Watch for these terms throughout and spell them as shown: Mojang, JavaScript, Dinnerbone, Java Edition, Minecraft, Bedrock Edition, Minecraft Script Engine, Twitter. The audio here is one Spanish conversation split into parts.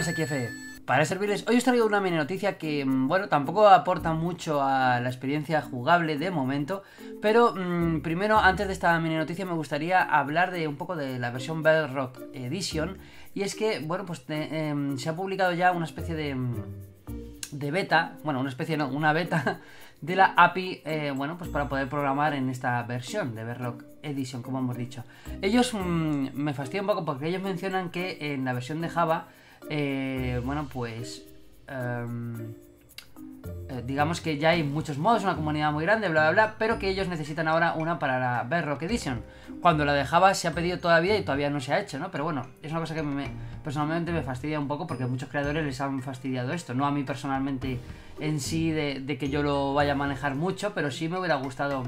Buenas aquí F, para servirles, hoy os traigo una mini noticia que, bueno, tampoco aporta mucho a la experiencia jugable de momento. Pero primero, antes de esta mini noticia, me gustaría hablar de un poco de la versión Bedrock Edition. Y es que, bueno, pues se ha publicado ya una especie de beta, bueno, una especie no, una beta de la API, bueno, pues para poder programar en esta versión de Bedrock Edition, como hemos dicho. Ellos me fastidian un poco porque ellos mencionan que en la versión de Java, bueno, pues digamos que ya hay muchos modos, una comunidad muy grande, bla bla bla, pero que ellos necesitan ahora una para la Bedrock Edition, cuando la de Java se ha pedido todavía y todavía no se ha hecho, ¿no? Pero bueno, es una cosa que personalmente me fastidia un poco, porque muchos creadores les han fastidiado esto, no a mí personalmente en sí de que yo lo vaya a manejar mucho, pero sí me hubiera gustado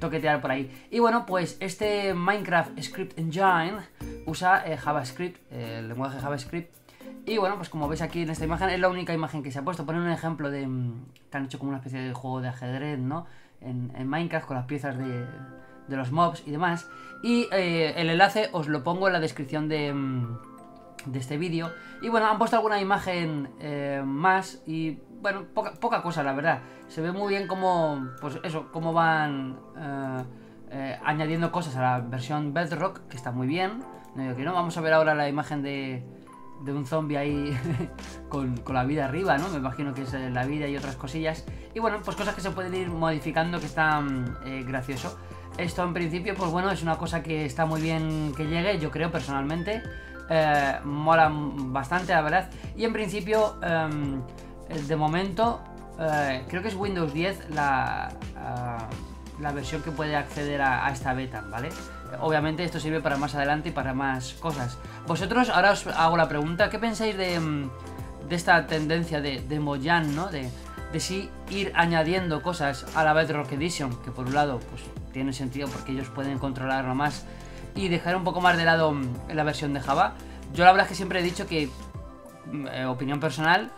toquetear por ahí. Y bueno, pues este Minecraft Script Engine usa JavaScript, el lenguaje JavaScript. Y bueno, pues como veis aquí en esta imagen, es la única imagen que se ha puesto. Ponen un ejemplo de que han hecho como una especie de juego de ajedrez, ¿no? En Minecraft, con las piezas de los mobs y demás. Y el enlace os lo pongo en la descripción de este vídeo. Y bueno, han puesto alguna imagen más y, bueno, poca cosa, la verdad. Se ve muy bien cómo, pues eso, cómo van añadiendo cosas a la versión Bedrock, que está muy bien. No digo que no. Vamos a ver ahora la imagen de un zombie ahí con la vida arriba, ¿no? Me imagino que es la vida y otras cosillas. Y bueno, pues cosas que se pueden ir modificando, que está gracioso. Esto en principio, pues bueno, es una cosa que está muy bien que llegue, yo creo personalmente. Mola bastante, la verdad. Y en principio, de momento, creo que es Windows 10 la versión que puede acceder a esta beta, ¿vale? Obviamente esto sirve para más adelante y para más cosas. Vosotros, ahora os hago la pregunta, ¿qué pensáis de esta tendencia de Mojang, ¿no? De sí ir añadiendo cosas a la Bedrock Edition, que por un lado pues tiene sentido porque ellos pueden controlarlo más y dejar un poco más de lado la versión de Java. Yo la verdad es que siempre he dicho que, opinión personal,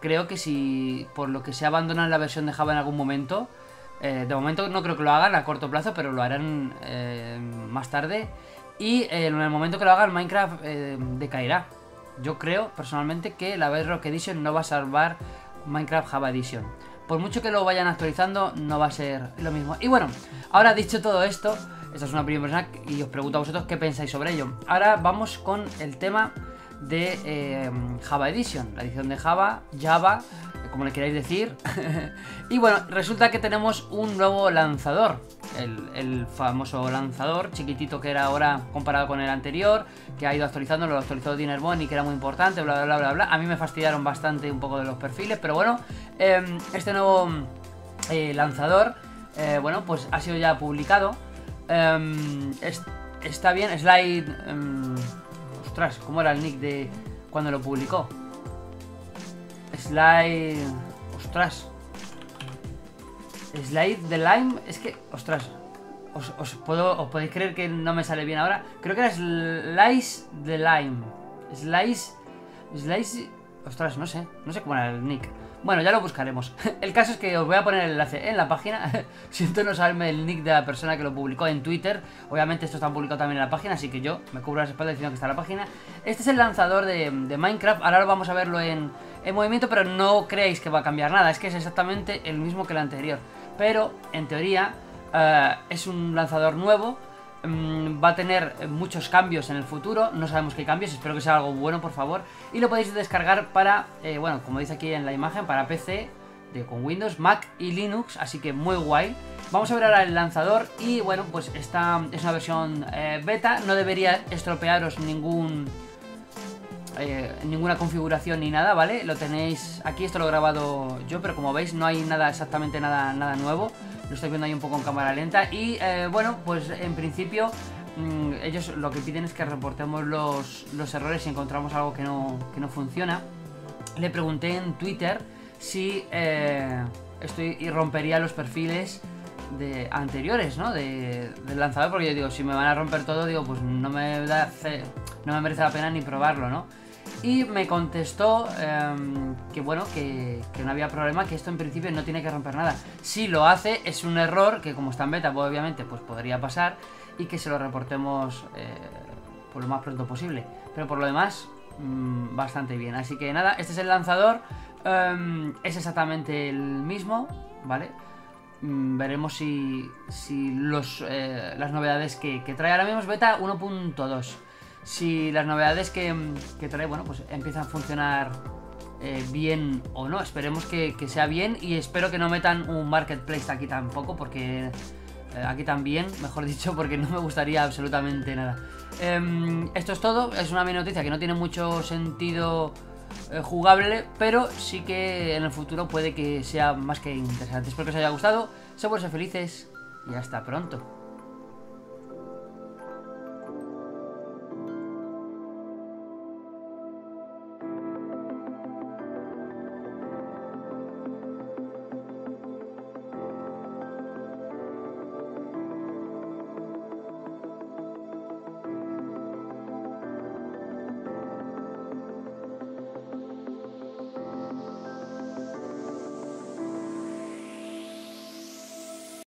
creo que si por lo que se abandonan la versión de Java en algún momento, de momento no creo que lo hagan a corto plazo, pero lo harán más tarde. Y en el momento que lo hagan, Minecraft decaerá. Yo creo personalmente que la Bedrock Edition no va a salvar Minecraft Java Edition. Por mucho que lo vayan actualizando, no va a ser lo mismo. Y bueno, ahora dicho todo esto, esta es una opinión personal y os pregunto a vosotros qué pensáis sobre ello. Ahora vamos con el tema de Java Edition, la edición de Java, como le queráis decir. Y bueno, resulta que tenemos un nuevo lanzador, el famoso lanzador chiquitito que era ahora comparado con el anterior, que ha ido actualizando, lo actualizó Dinnerbone y que era muy importante, bla bla bla bla. A mí me fastidiaron bastante un poco de los perfiles, pero bueno, este nuevo lanzador, bueno, pues ha sido ya publicado. Está bien, Slide... ostras, ¿cómo era el nick de cuando lo publicó? Slide... ostras, Slide de Lime. Es que, ostras, os podéis creer que no me sale bien ahora. Creo que era Slice de Lime. Slice... ostras, no sé cómo era el nick. Bueno, ya lo buscaremos. El caso es que os voy a poner el enlace en la página. Siento no saberme el nick de la persona que lo publicó en Twitter. Obviamente esto está publicado también en la página, así que yo me cubro las espaldas diciendo que está en la página. Este es el lanzador de Minecraft. Ahora vamos a verlo en movimiento, pero no creéis que va a cambiar nada. Es que es exactamente el mismo que el anterior. Pero, en teoría, es un lanzador nuevo. Va a tener muchos cambios en el futuro. No sabemos qué cambios, espero que sea algo bueno, por favor. Y lo podéis descargar para, bueno, como dice aquí en la imagen, para PC, con Windows, Mac y Linux. Así que muy guay. Vamos a ver ahora el lanzador. Y bueno, pues esta es una versión beta. No debería estropearos ninguna configuración ni nada, ¿vale? Lo tenéis aquí, esto lo he grabado yo, pero como veis no hay nada, exactamente nada nuevo. Lo estoy viendo ahí un poco en cámara lenta. Y bueno, pues en principio ellos lo que piden es que reportemos los errores si encontramos algo que no funciona. Le pregunté en Twitter si esto rompería los perfiles anteriores, ¿no? Del lanzador, porque yo digo, si me van a romper todo, digo, pues no me merece la pena ni probarlo, ¿no? Y me contestó que bueno, que no había problema, que esto en principio no tiene que romper nada. Si lo hace, es un error que, como está en beta, pues obviamente pues podría pasar, y que se lo reportemos por lo más pronto posible. Pero por lo demás, bastante bien. Así que nada, este es el lanzador. Es exactamente el mismo, ¿vale? Veremos si las novedades que trae. Ahora mismo es beta 1.2. Si las novedades que trae, bueno, pues empiezan a funcionar bien o no. Esperemos que sea bien, y espero que no metan un marketplace aquí tampoco, porque... aquí también, mejor dicho, porque no me gustaría absolutamente nada. Esto es todo, es una mini noticia que no tiene mucho sentido jugable, pero sí que en el futuro puede que sea más que interesante. Espero que os haya gustado, sed felices y hasta pronto.